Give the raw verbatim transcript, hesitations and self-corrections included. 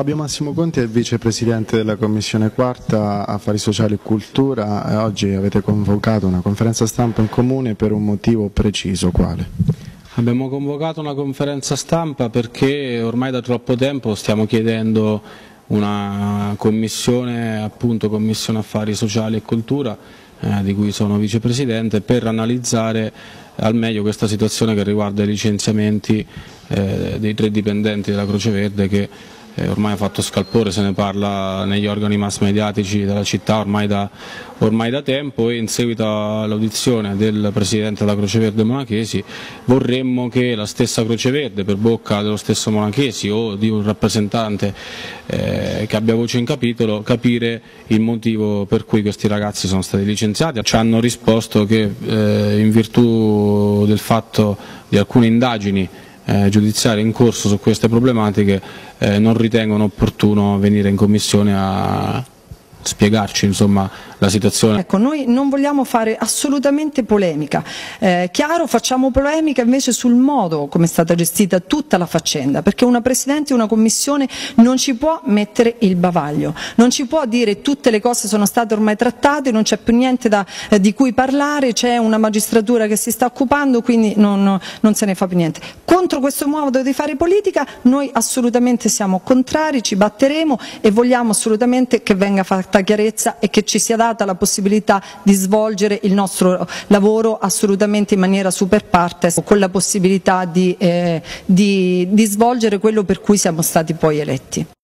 Fabio Massimo Conti è vicepresidente della Commissione Quarta Affari Sociali e Cultura e oggi avete convocato una conferenza stampa in comune per un motivo preciso, quale? Abbiamo convocato una conferenza stampa perché ormai da troppo tempo stiamo chiedendo una commissione, appunto Commissione Affari Sociali e Cultura, eh, di cui sono vicepresidente, per analizzare al meglio questa situazione che riguarda i licenziamenti eh, dei tre dipendenti della Croce Verde che eh, ormai ha fatto scalpore, se ne parla negli organi mass mediatici della città ormai da, ormai da tempo, e in seguito all'audizione del presidente della Croce Verde Monachesi vorremmo che la stessa Croce Verde, per bocca dello stesso Monachesi o di un rappresentante eh, che abbia voce in capitolo, capire il motivo per cui questi ragazzi sono stati licenziati. Ci hanno risposto che eh, in virtù del fatto di alcune indagini Eh, giudiziarie in corso su queste problematiche eh, non ritengono opportuno venire in commissione a spiegarci, insomma, la situazione. Ecco, noi non vogliamo fare assolutamente polemica, eh, chiaro, facciamo polemica invece sul modo come è stata gestita tutta la faccenda, perché una Presidente e una Commissione non ci può mettere il bavaglio, non ci può dire tutte le cose sono state ormai trattate, non c'è più niente da, eh, di cui parlare, c'è una magistratura che si sta occupando, quindi non, non, non se ne fa più niente. Contro questo modo di fare politica noi assolutamente siamo contrari, ci batteremo e vogliamo assolutamente che venga fatta chiarezza e che ci sia dato la possibilità di svolgere il nostro lavoro assolutamente in maniera super partes, con la possibilità di, eh, di, di svolgere quello per cui siamo stati poi eletti.